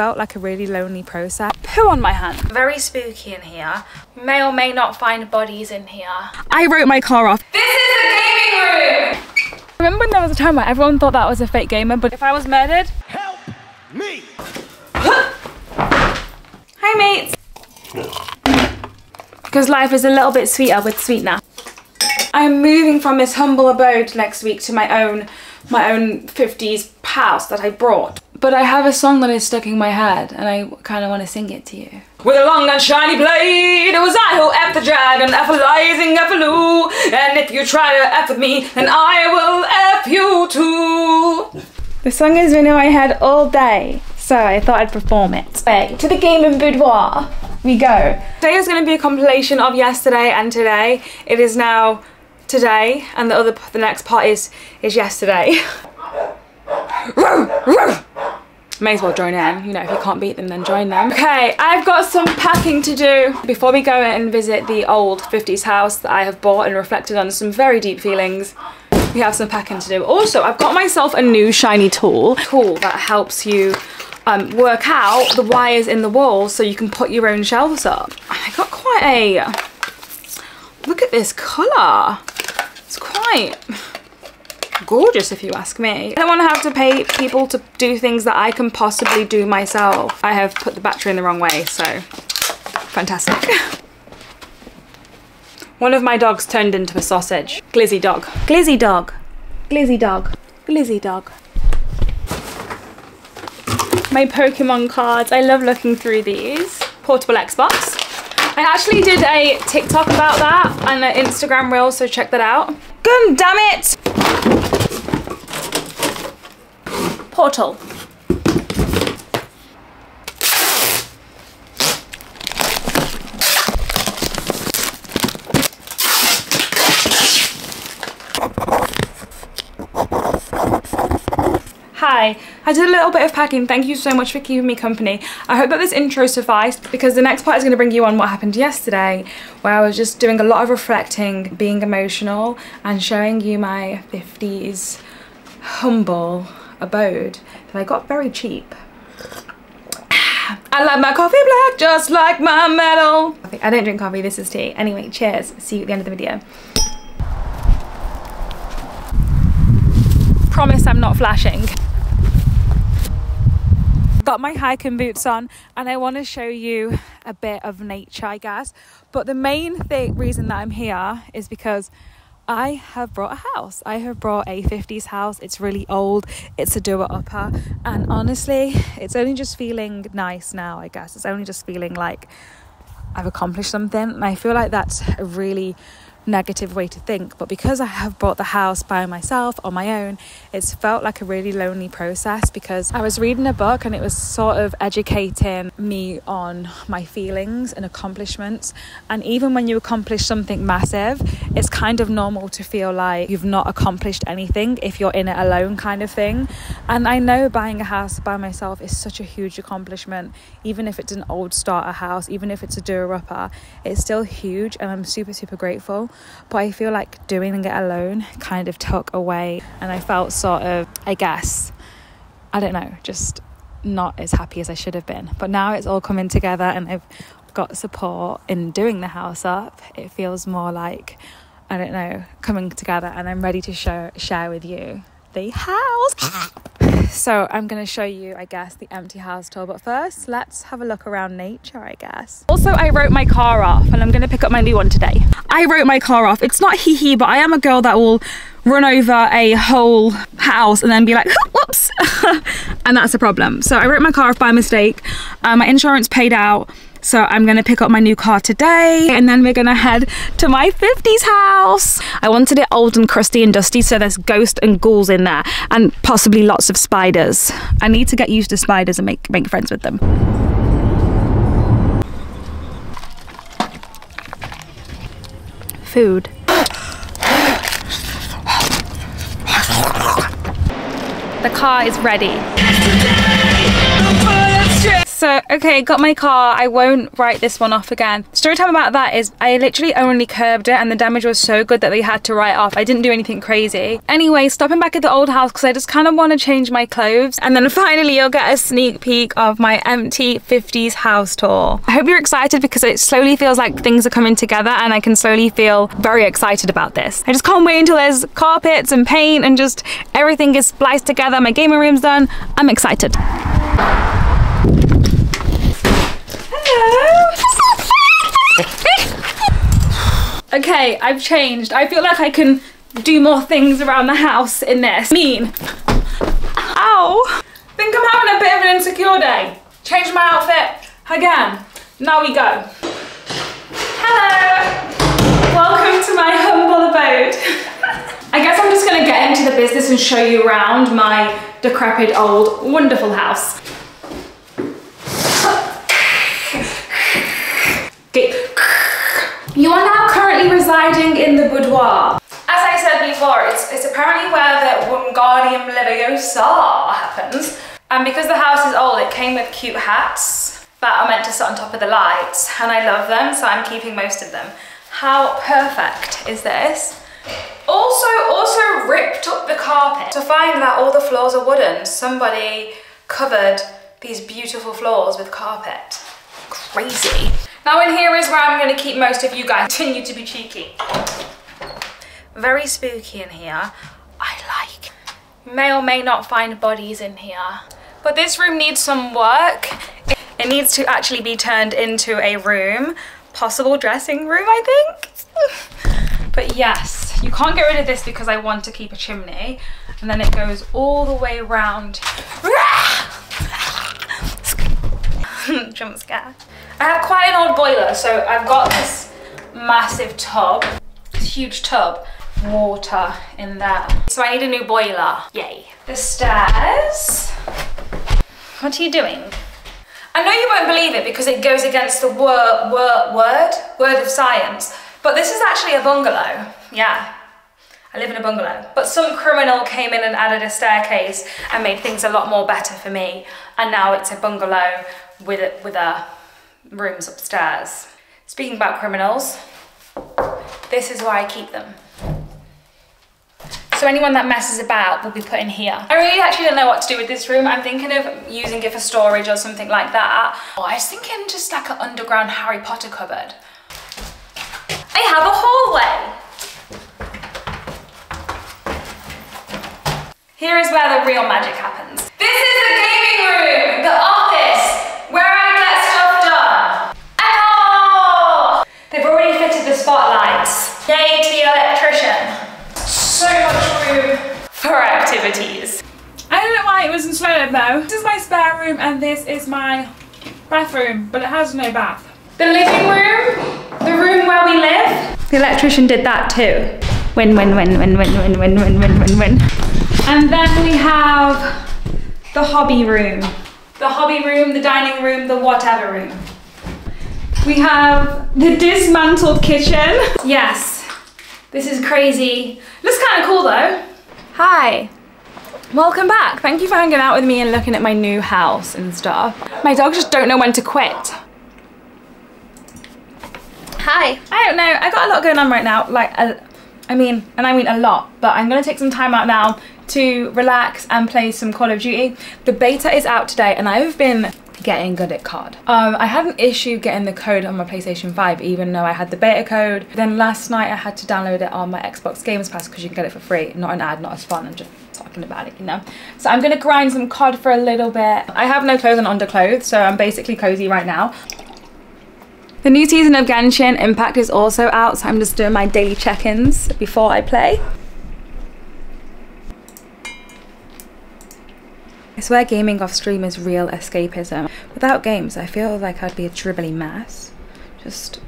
felt like a really lonely process. Poo on my hand. Very spooky in here. May or may not find bodies in here. I wrote my car off. This is the gaming room! I remember when there was a time where everyone thought that I was a fake gamer, but if I was murdered... Help me! Hi mates! Because life is a little bit sweeter with sweetener. I'm moving from this humble abode next week to my own 50s house that I brought. But I have a song that is stuck in my head and I kind of want to sing it to you. With a long and shiny blade, it was I who effed the dragon, effalizing effaloo. And if you try to eff with me, then I will eff you too. The song has been in my head all day, so I thought I'd perform it. Okay, to the gaming boudoir we go. Today is going to be a compilation of yesterday and today. It is now today, and the next part is yesterday. May as well join in, you know, if you can't beat them then join them. Okay, I've got some packing to do. Before we go and visit the old 50s house that I have bought and reflected on some very deep feelings, we have some packing to do. Also, I've got myself a new shiny tool that helps you work out the wires in the wall so you can put your own shelves up. I got quite a, look at this colour. It's quite gorgeous if you ask me. I don't want to have to pay people to do things that I can possibly do myself. I have put the battery in the wrong way, so fantastic. One of my dogs turned into a sausage. Glizzy dog. Glizzy dog. Glizzy dog. Glizzy dog. My Pokemon cards. I love looking through these. Portable Xbox. I actually did a TikTok about that and an Instagram reel, so check that out. God damn it! Portal. Hi, I did a little bit of packing. Thank you so much for keeping me company. I hope that this intro sufficed, because the next part is going to bring you on what happened yesterday, where I was just doing a lot of reflecting, being emotional, and showing you my 50s humble abode that I got very cheap. I like my coffee black just like my metal. I don't drink coffee, this is tea. Anyway, cheers. See you at the end of the video. Promise I'm not flashing. Got my hiking boots on and I want to show you a bit of nature, I guess, but the main reason that I'm here is because I have brought a house. I have brought a 50s house. It's really old, it's a doer-upper, and honestly it's only just feeling nice now, I guess. It's only just feeling like I've accomplished something, and I feel like that's a really negative way to think, but because I have bought the house by myself on my own, it's felt like a really lonely process, because I was reading a book and it was sort of educating me on my feelings and accomplishments, and even when you accomplish something massive, it's kind of normal to feel like you've not accomplished anything if you're in it alone, kind of thing. And I know buying a house by myself is such a huge accomplishment, even if it's an old starter house, even if it's a doer-upper, it's still huge, and I'm super grateful. But I feel like doing it alone kind of took away, and I felt sort of, I guess, I don't know, just not as happy as I should have been. But now it's all coming together and I've got support in doing the house up. It feels more like, I don't know, coming together, and I'm ready to share with you the house. So I'm going to show you, I guess, the empty house tour, but first let's have a look around nature, I guess. Also, I wrote my car off and I'm going to pick up my new one today. I wrote my car off. It's not hee hee, but I am a girl that will run over a whole house and then be like, whoops, and that's a problem. So I wrote my car off by mistake. My insurance paid out, so I'm going to pick up my new car today, and then we're going to head to my 50s house. I wanted it old and crusty and dusty, so there's ghosts and ghouls in there, and possibly lots of spiders. I need to get used to spiders and make friends with them. Food. The car is ready. So, okay, got my car. I won't write this one off again. Story time about that is I literally only curbed it and the damage was so good that they had to write off. I didn't do anything crazy. Anyway, stopping back at the old house because I just kind of want to change my clothes. And then finally, you'll get a sneak peek of my empty 50s house tour. I hope you're excited because it slowly feels like things are coming together and I can slowly feel very excited about this. I just can't wait until there's carpets and paint and just everything is spliced together. My gaming room's done. I'm excited. Hello. Okay, I've changed. I feel like I can do more things around the house in this. Ow. I think I'm having a bit of an insecure day. Changed my outfit again. Now we go. Hello. Welcome to my humble abode. I guess I'm just gonna get into the business and show you around my decrepit old wonderful house. You are now currently residing in the boudoir. As I said before, it's apparently where the Wingardium Leviosa happens. And because the house is old, it came with cute hats that are meant to sit on top of the lights. And I love them, so I'm keeping most of them. How perfect is this? Also ripped up the carpet to find that all the floors are wooden. Somebody covered these beautiful floors with carpet. Crazy. Now in here is where I'm going to keep most of you guys. Continue to be cheeky. Very spooky in here. I like. May or may not find bodies in here. But this room needs some work. It needs to actually be turned into a room. Possible dressing room, I think. But yes, you can't get rid of this because I want to keep a chimney. And then it goes all the way around. Jump scare. I have quite an old boiler, so I've got this massive tub, this huge tub, water in there. So I need a new boiler. Yay. The stairs. What are you doing? I know you won't believe it because it goes against the word of science. But this is actually a bungalow, yeah. I live in a bungalow. But some criminal came in and added a staircase and made things a lot more better for me. And now it's a bungalow with rooms upstairs. Speaking about criminals, this is why I keep them. So anyone that messes about will be put in here. I really actually don't know what to do with this room. I'm thinking of using it for storage or something like that. Or I was thinking just like an underground Harry Potter cupboard. I have a hallway. Here is where the real magic happens. This is the gaming room, the office, where I get stuff done. Echo! They've already fitted the spotlights. Yay to the electrician. So much room for activities. I don't know why it was insulated though. This is my spare room and this is my bathroom, but it has no bath. The living room. The room where we live. The electrician did that too. Win. And then we have the hobby room. The hobby room, the dining room, the whatever room. We have the dismantled kitchen. Yes, this is crazy. Looks kind of cool though. Hi. Welcome back. Thank you for hanging out with me and looking at my new house and stuff. My dogs just don't know when to quit. Hi. I don't know, I got a lot going on right now, like, I mean a lot, but I'm gonna take some time out now to relax and play some Call of Duty. The beta is out today and I've been getting good at COD. I had an issue getting the code on my PlayStation 5 even though I had the beta code. Then last night I had to download it on my Xbox Game Pass because you can get it for free, not an ad, not a spawn, I'm just talking about it, you know. So I'm gonna grind some COD for a little bit. I have no clothes and underclothes, so I'm basically cozy right now. The new season of Genshin Impact is also out, so I'm just doing my daily check-ins before I play. I swear gaming off stream is real escapism. Without games, I feel like I'd be a dribbling mess. Just,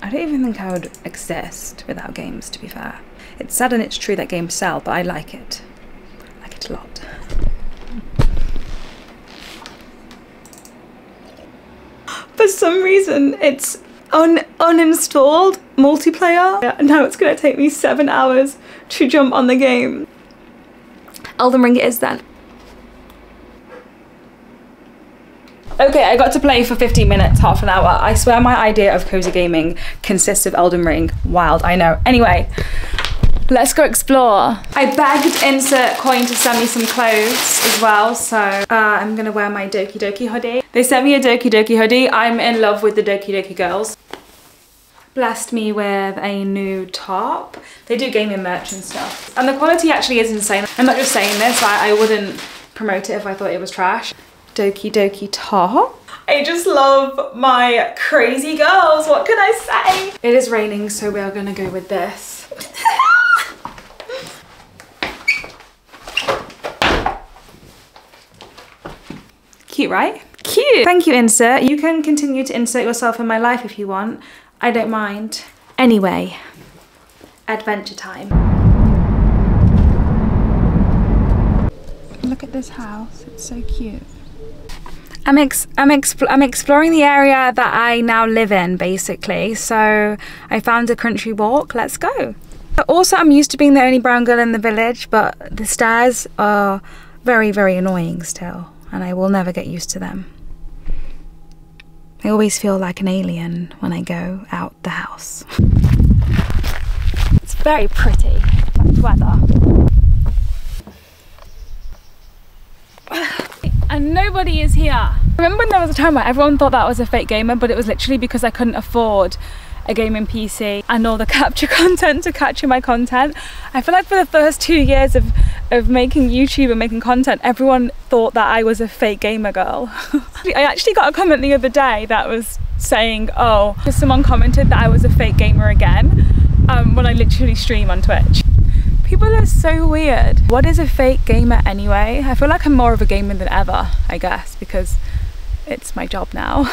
I don't even think I would exist without games, to be fair. It's sad and it's true that games sell, but I like it. I like it a lot. For some reason, it's uninstalled multiplayer. Yeah, now it's gonna take me 7 hours to jump on the game. Elden Ring it is then. Okay, I got to play for 15 minutes, half an hour. I swear my idea of cozy gaming consists of Elden Ring. Wild, I know. Anyway, let's go explore. I begged Insert Coin to send me some clothes as well, so I'm gonna wear my Doki Doki hoodie. They sent me a Doki Doki hoodie. I'm in love with the Doki Doki girls. Blessed me with a new top. They do gaming merch and stuff. And the quality actually is insane. I'm not just saying this, I wouldn't promote it if I thought it was trash. Doki Doki top. I just love my crazy girls, what can I say? It is raining, so we are gonna go with this. Cute, right? Cute! Thank you, Insert. You can continue to insert yourself in my life if you want. I don't mind. Anyway, adventure time. Look at this house, it's so cute. I'm exploring the area that I now live in, basically. So I found a country walk, let's go. Also, I'm used to being the only brown girl in the village, but the stairs are very, very annoying still, and I will never get used to them. I always feel like an alien when I go out the house. It's very pretty, like weather. And nobody is here. I remember when there was a time where everyone thought that I was a fake gamer, but it was literally because I couldn't afford a gaming PC and all the capture content to capture my content. I feel like for the first 2 years of making YouTube and making content, everyone thought that I was a fake gamer girl. I actually got a comment the other day that was saying, oh, someone commented that I was a fake gamer again when I literally stream on Twitch. People are so weird. What is a fake gamer anyway? I feel like I'm more of a gamer than ever, I guess, because it's my job now.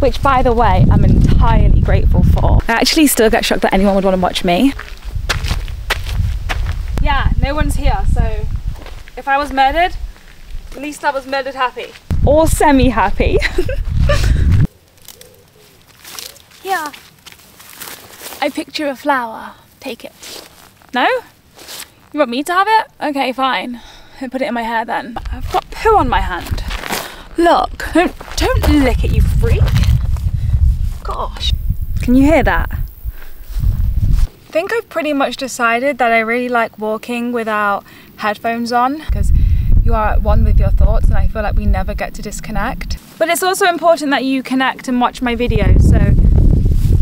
Which, by the way, I'm entirely grateful for. I actually still get shocked that anyone would want to watch me. Yeah, no one's here, so if I was murdered, at least I was murdered happy. Or semi-happy. Yeah. I picture a flower. Take it. No? You want me to have it? Okay, fine. I'll put it in my hair then. I've got poo on my hand. Look, don't lick it, you freak. Gosh. Can you hear that? I think I've pretty much decided that I really like walking without headphones on because you are at one with your thoughts, and I feel like we never get to disconnect. But it's also important that you connect and watch my videos, so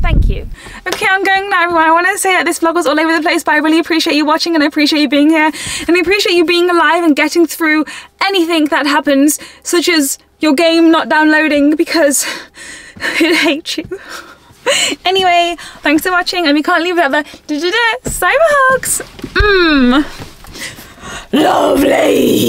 thank you. Okay, I'm going now, everyone. I want to say that this vlog was all over the place, but I really appreciate you watching, and I appreciate you being here, and I appreciate you being alive and getting through anything that happens, such as your game not downloading because it hates you. Anyway, thanks for watching, and we can't leave without the cyber hugs. Lovely.